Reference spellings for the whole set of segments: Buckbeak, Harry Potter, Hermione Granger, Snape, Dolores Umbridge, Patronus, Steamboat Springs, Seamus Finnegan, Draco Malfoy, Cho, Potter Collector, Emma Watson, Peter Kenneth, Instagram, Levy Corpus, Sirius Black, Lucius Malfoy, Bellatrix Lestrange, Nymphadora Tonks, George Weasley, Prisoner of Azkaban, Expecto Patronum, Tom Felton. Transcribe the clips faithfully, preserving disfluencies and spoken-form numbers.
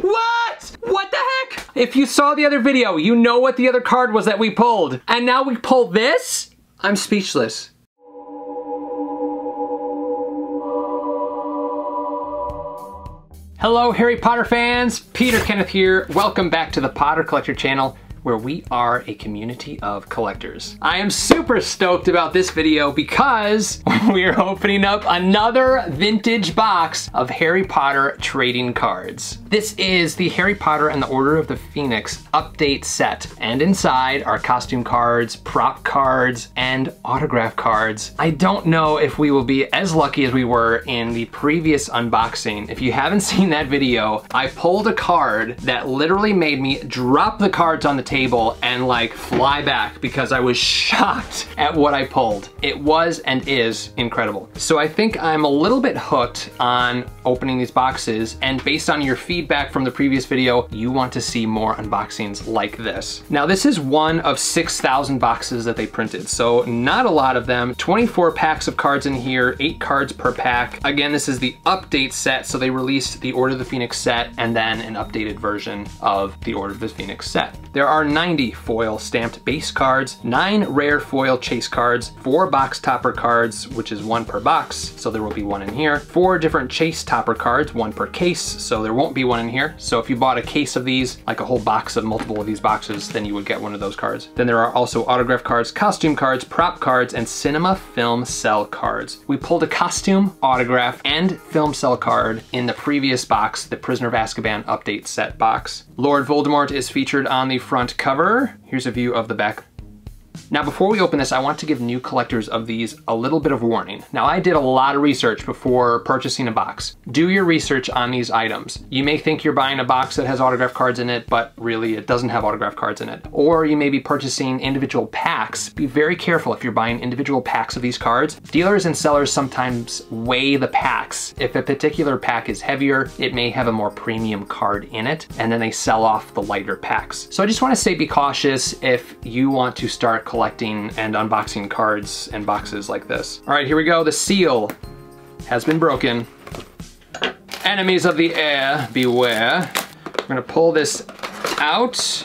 What? What the heck? If you saw the other video, you know what the other card was that we pulled. And now we pull this? I'm speechless. Hello, Harry Potter fans. Peter Kenneth here. Welcome back to the Potter Collector channel, where we are a community of collectors. I am super stoked about this video because we are opening up another vintage box of Harry Potter trading cards. This is the Harry Potter and the Order of the Phoenix update set, and inside are costume cards, prop cards, and autograph cards. I don't know if we will be as lucky as we were in the previous unboxing. If you haven't seen that video, I pulled a card that literally made me drop the cards on the table table and like fly back because I was shocked at what I pulled. It was and is incredible. So I think I'm a little bit hooked on opening these boxes, and based on your feedback from the previous video, you want to see more unboxings like this. Now this is one of six thousand boxes that they printed, so not a lot of them. twenty-four packs of cards in here, eight cards per pack. Again, this is the update set, so they released the Order of the Phoenix set and then an updated version of the Order of the Phoenix set. There are ninety foil stamped base cards, nine rare foil chase cards, four box topper cards, which is one per box, so there will be one in here, four different chase topper cards, one per case, so there won't be one in here. So if you bought a case of these, like a whole box of multiple of these boxes, then you would get one of those cards. Then there are also autograph cards, costume cards, prop cards, and cinema film cell cards. We pulled a costume, autograph, and film cell card in the previous box, the Prisoner of Azkaban update set box. Lord Voldemort is featured on the front cover. Here's a view of the back. Now before we open this, I want to give new collectors of these a little bit of warning. Now I did a lot of research before purchasing a box. Do your research on these items. You may think you're buying a box that has autograph cards in it, but really it doesn't have autograph cards in it. Or you may be purchasing individual packs. Be very careful if you're buying individual packs of these cards. Dealers and sellers sometimes weigh the packs. If a particular pack is heavier, it may have a more premium card in it, and then they sell off the lighter packs. So I just want to say be cautious if you want to start collecting and unboxing cards and boxes like this. All right, here we go. The seal has been broken. Enemies of the air, beware. We're gonna pull this out.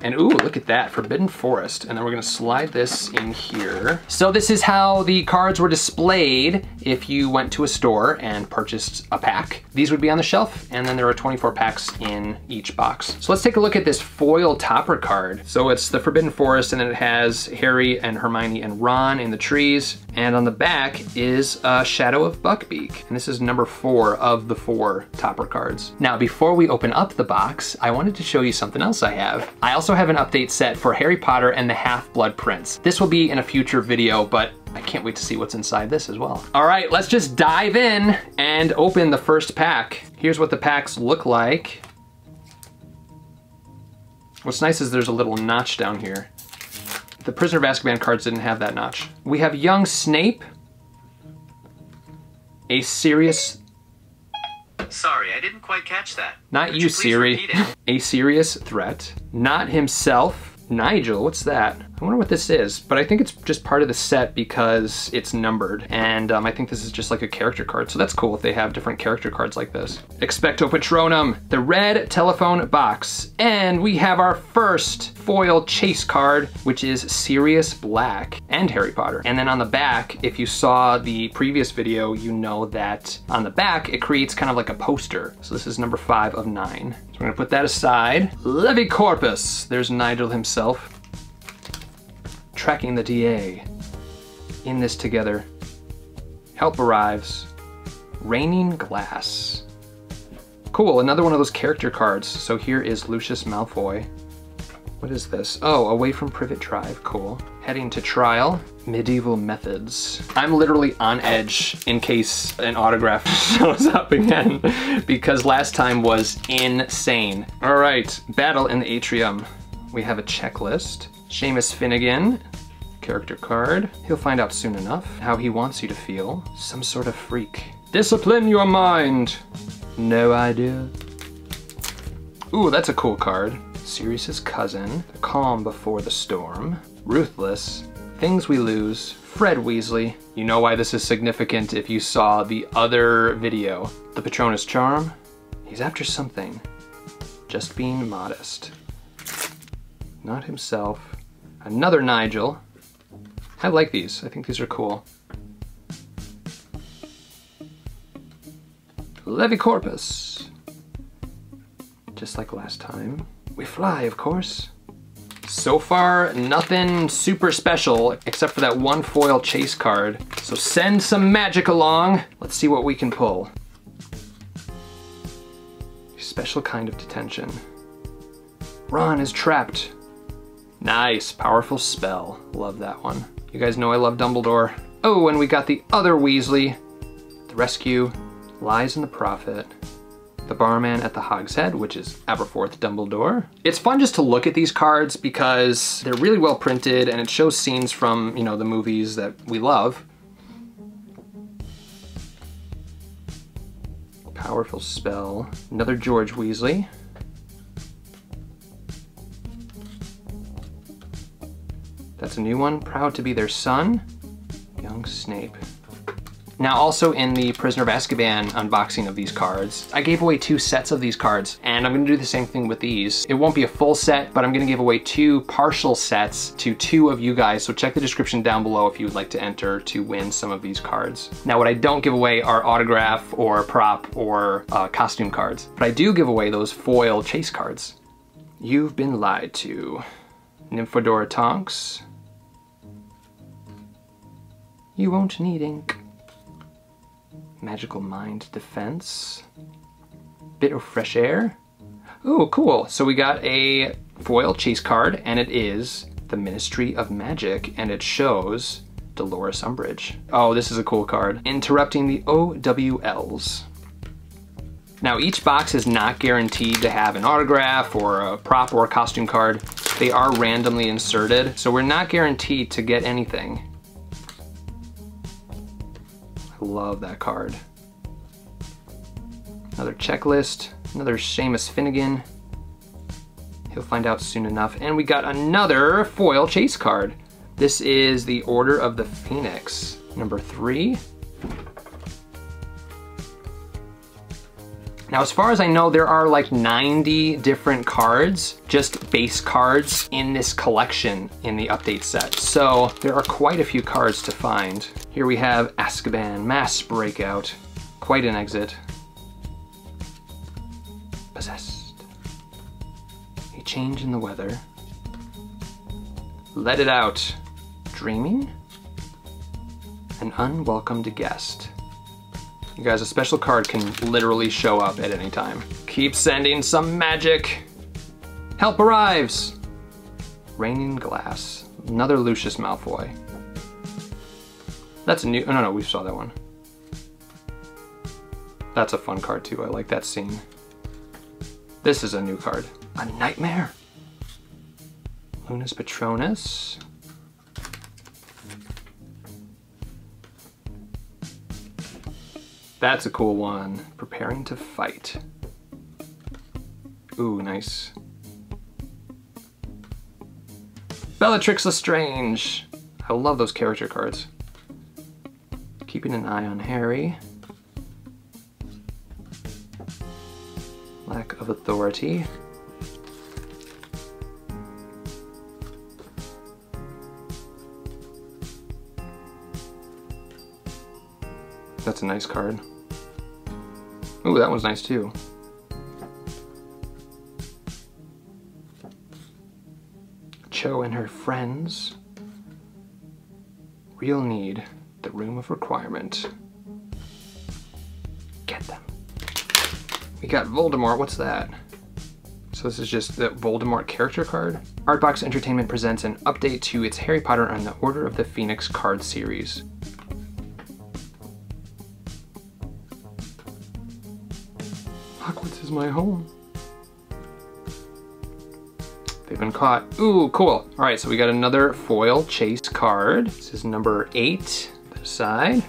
And ooh, look at that, Forbidden Forest. And then we're gonna slide this in here. So this is how the cards were displayed if you went to a store and purchased a pack. These would be on the shelf, and then there are twenty-four packs in each box. So let's take a look at this foil topper card. So it's the Forbidden Forest, and then it has Harry and Hermione and Ron in the trees. And on the back is a Shadow of Buckbeak. And this is number four of the four topper cards. Now, before we open up the box, I wanted to show you something else I have. I also have an update set for Harry Potter and the Half-Blood Prince. This will be in a future video, but I can't wait to see what's inside this as well. All right, let's just dive in and open the first pack. Here's what the packs look like. What's nice is there's a little notch down here. The Prisoner of Azkaban cards didn't have that notch. We have young Snape, a Sirius... Sorry, I didn't quite catch that. Not you, Siri. A serious threat. Not himself. Nigel, what's that? I wonder what this is, but I think it's just part of the set because it's numbered. And um, I think this is just like a character card, so that's cool if they have different character cards like this. Expecto Patronum, the red telephone box. And we have our first foil chase card, which is Sirius Black and Harry Potter. And then on the back, if you saw the previous video, you know that on the back, it creates kind of like a poster. So this is number five of nine. So we're gonna put that aside. Levy Corpus, there's Nigel himself. Tracking the D A. In this together. Help arrives. Raining glass. Cool, another one of those character cards. So here is Lucius Malfoy. What is this? Oh, away from Privet Drive, cool. Heading to trial. Medieval methods. I'm literally on edge in case an autograph shows up again because last time was insane. All right, battle in the atrium. We have a checklist. Seamus Finnegan, character card. He'll find out soon enough how he wants you to feel. Some sort of freak. Discipline your mind. No idea. Ooh, that's a cool card. Sirius's cousin. The calm before the storm. Ruthless. Things we lose. Fred Weasley. You know why this is significant if you saw the other video. The Patronus charm. He's after something. just being modest. Not himself. Another Nigel. I like these. I think these are cool. Levy Corpus. Just like last time. We fly, of course. So far, nothing super special except for that one foil chase card. So send some magic along. Let's see what we can pull. Special kind of detention. Ron is trapped. Nice, powerful spell. Love that one. You guys know I love Dumbledore. Oh, and we got the other Weasley. The rescue, lies in the prophet. The barman at the Hogshead, which is Aberforth Dumbledore. It's fun just to look at these cards because they're really well printed and it shows scenes from, you know, the movies that we love. Powerful spell. Another George Weasley. That's a new one. Proud to be their son. Young Snape. Now also in the Prisoner of Azkaban unboxing of these cards, I gave away two sets of these cards, and I'm gonna do the same thing with these. It won't be a full set, but I'm gonna give away two partial sets to two of you guys, so check the description down below if you would like to enter to win some of these cards. Now what I don't give away are autograph or prop or uh, costume cards, but I do give away those foil chase cards. You've been lied to. Nymphadora Tonks. You won't need ink. Magical mind defense. Bit of fresh air. Oh, cool. So we got a foil chase card, and it is the Ministry of Magic, and it shows Dolores Umbridge. Oh, this is a cool card. Interrupting the O W Ls. Now each box is not guaranteed to have an autograph or a prop or a costume card. They are randomly inserted, so we're not guaranteed to get anything. Love that card. Another checklist, another Seamus Finnegan. He'll find out soon enough. And we got another foil chase card. This is the Order of the Phoenix, number three. Now, as far as I know, there are like ninety different cards, just base cards in this collection in the update set. So there are quite a few cards to find. Here we have Azkaban, Mass Breakout, quite an exit. Possessed. A change in the weather. Let it out. Dreaming. An unwelcomed guest. You guys, a special card can literally show up at any time. Keep sending some magic. Help arrives. Raining glass. Another Lucius Malfoy. That's a new, oh no, no, we saw that one. That's a fun card too, I like that scene. This is a new card. A nightmare. Lunas Patronus. That's a cool one. Preparing to fight. Ooh, nice. Bellatrix Lestrange. I love those character cards. Keeping an eye on Harry. Lack of authority. That's a nice card. Ooh, that one's nice too. Cho and her friends. Real need, the room of requirement. Get them. We got Voldemort, what's that? So this is just the Voldemort character card. Artbox Entertainment presents an update to its Harry Potter and the Order of the Phoenix card series. My home. They've been caught. Ooh, cool. All right, so we got another foil chase card. This is number eight, the side.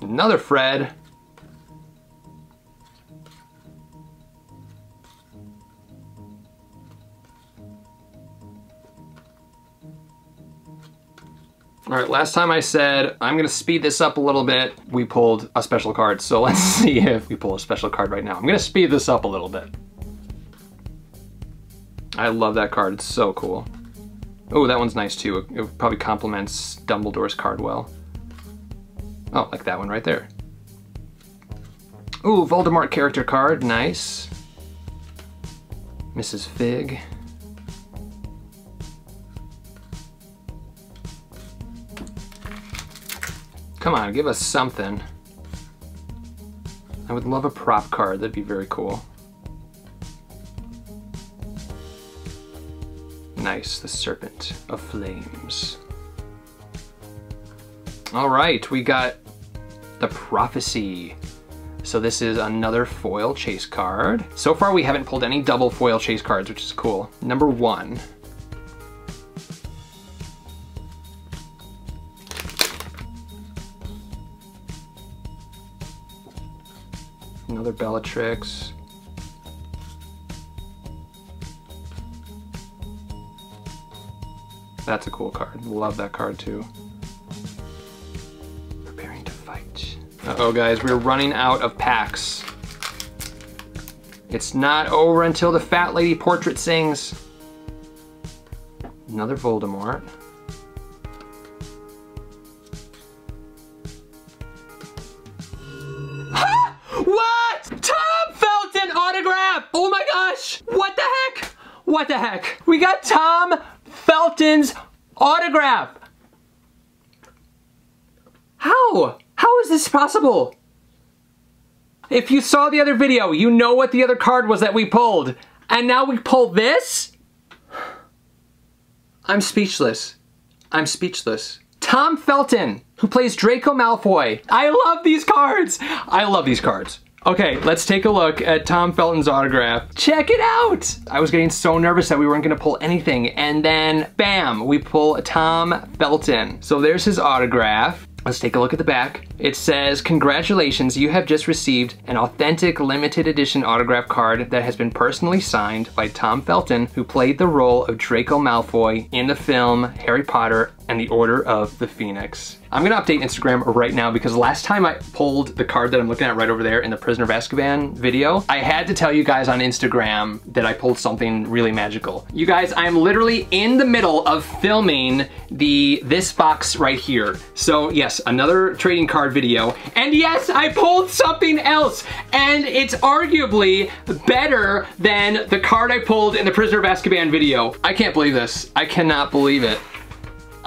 Another Fred. All right, last time I said, I'm gonna speed this up a little bit. We pulled a special card, so let's see if we pull a special card right now. I'm gonna speed this up a little bit. I love that card, it's so cool. Oh, that one's nice too. It, it probably complements Dumbledore's card well. Oh, like that one right there. Ooh, Voldemort character card, nice. Missus Fig. Come on, give us something. I would love a prop card, that'd be very cool. Nice, the Serpent of Flames. All right, we got the Prophecy. So this is another foil chase card. So far we haven't pulled any double foil chase cards, which is cool. Number one. Another Bellatrix. That's a cool card, love that card too. Preparing to fight. Uh-oh guys, we're running out of packs. It's not over until the Fat Lady Portrait sings. Another Voldemort. Ah! What? Tom Felton autograph! Oh my gosh! What the heck? What the heck? We got Tom Felton's autograph! How? How is this possible? If you saw the other video, you know what the other card was that we pulled. And now we pull this? I'm speechless. I'm speechless. Tom Felton, who plays Draco Malfoy. I love these cards. I love these cards. Okay, let's take a look at Tom Felton's autograph. Check it out! I was getting so nervous that we weren't gonna pull anything, and then, bam, we pull Tom Felton. So there's his autograph. Let's take a look at the back. It says, congratulations, you have just received an authentic limited edition autograph card that has been personally signed by Tom Felton, who played the role of Draco Malfoy in the film Harry Potter and the Order of the Phoenix. I'm gonna update Instagram right now because last time I pulled the card that I'm looking at right over there in the Prisoner of Azkaban video, I had to tell you guys on Instagram that I pulled something really magical. You guys, I'm literally in the middle of filming the this box right here. So yes, another trading card video, and yes, I pulled something else, and it's arguably better than the card I pulled in the Prisoner of Azkaban video. I can't believe this. I cannot believe it.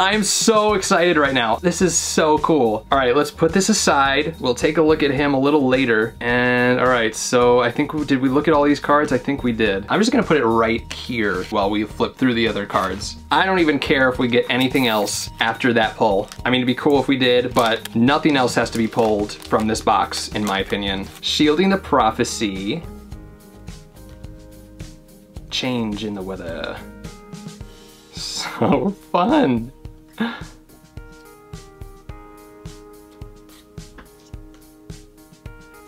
I'm so excited right now. This is so cool. All right, let's put this aside. We'll take a look at him a little later. And all right, so I think, did we look at all these cards? I think we did. I'm just gonna put it right here while we flip through the other cards. I don't even care if we get anything else after that pull. I mean, it'd be cool if we did, but nothing else has to be pulled from this box, in my opinion. Shielding the Prophecy. Change in the Weather. So fun.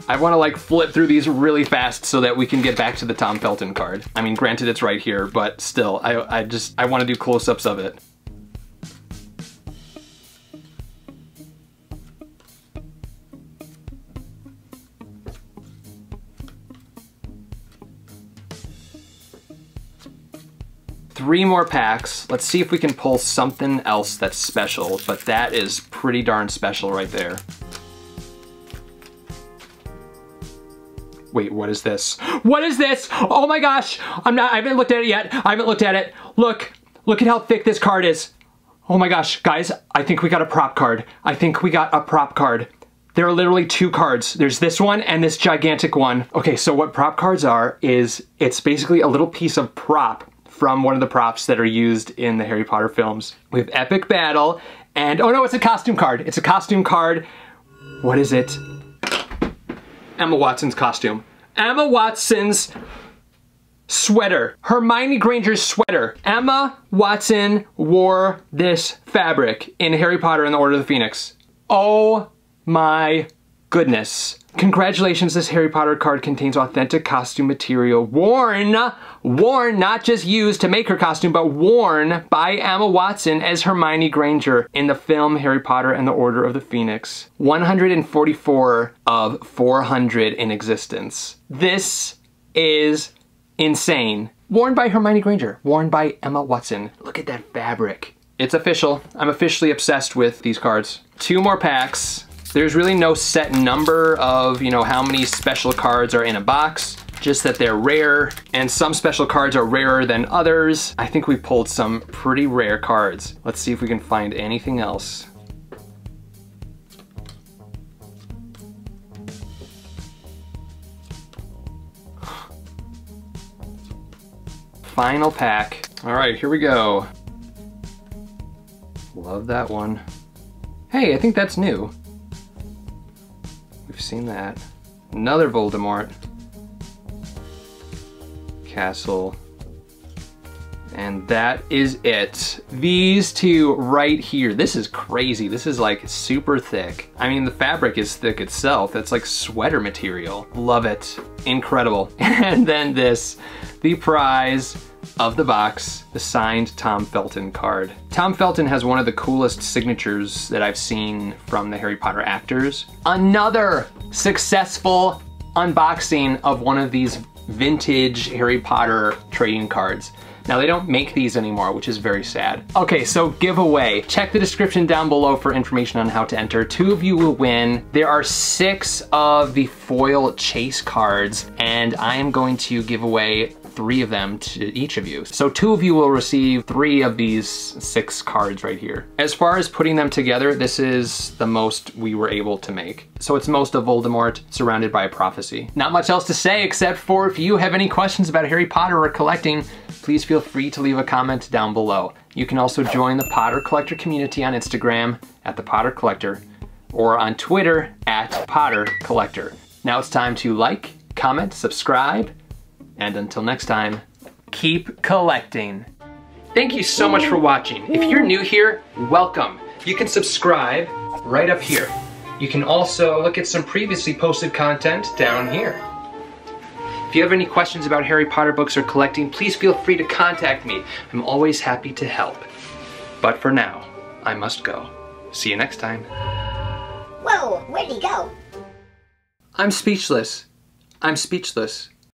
I want to like flip through these really fast so that we can get back to the Tom Felton card. I mean, granted it's right here, but still, I, I just, I want to do close-ups of it. Three more packs. Let's see if we can pull something else that's special, but that is pretty darn special right there. Wait, what is this? What is this? Oh my gosh, I'm not, I haven't looked at it yet. I haven't looked at it. Look, look at how thick this card is. Oh my gosh, guys, I think we got a prop card. I think we got a prop card. There are literally two cards. There's this one and this gigantic one. Okay, so what prop cards are is, it's basically a little piece of prop from one of the props that are used in the Harry Potter films. We have Epic Battle, and oh no, it's a costume card. It's a costume card. What is it? Emma Watson's costume. Emma Watson's sweater. Hermione Granger's sweater. Emma Watson wore this fabric in Harry Potter and the Order of the Phoenix. Oh my goodness. Congratulations, this Harry Potter card contains authentic costume material worn, worn, not just used to make her costume, but worn by Emma Watson as Hermione Granger in the film Harry Potter and the Order of the Phoenix. one hundred forty-four of four hundred in existence. This is insane. Worn by Hermione Granger, worn by Emma Watson. Look at that fabric. It's official. I'm officially obsessed with these cards. Two more packs. There's really no set number of, you know, how many special cards are in a box, just that they're rare, and some special cards are rarer than others. I think we pulled some pretty rare cards. Let's see if we can find anything else. Final pack. All right, here we go. Love that one. Hey, I think that's new. We've seen that. Another Voldemort. Castle. And that is it. These two right here. This is crazy. This is like super thick. I mean, the fabric is thick itself. That's like sweater material. Love it. Incredible. And then this, the prize of the box, the signed Tom Felton card. Tom Felton has one of the coolest signatures that I've seen from the Harry Potter actors. Another successful unboxing of one of these vintage Harry Potter trading cards. Now they don't make these anymore, which is very sad. Okay, so giveaway. Check the description down below for information on how to enter. Two of you will win. There are six of the foil chase cards, and I am going to give away three of them to each of you. So two of you will receive three of these six cards right here. As far as putting them together, this is the most we were able to make. So it's most of Voldemort surrounded by a prophecy. Not much else to say, except for if you have any questions about Harry Potter or collecting, please feel free to leave a comment down below. You can also join the Potter Collector community on Instagram at the Potter Collector or on Twitter at Potter Collector. Now it's time to like, comment, subscribe, and until next time, keep collecting. Thank you so much for watching. If you're new here, welcome. You can subscribe right up here. You can also look at some previously posted content down here. If you have any questions about Harry Potter books or collecting, please feel free to contact me. I'm always happy to help. But for now, I must go. See you next time. Whoa, where'd he go? I'm speechless. I'm speechless.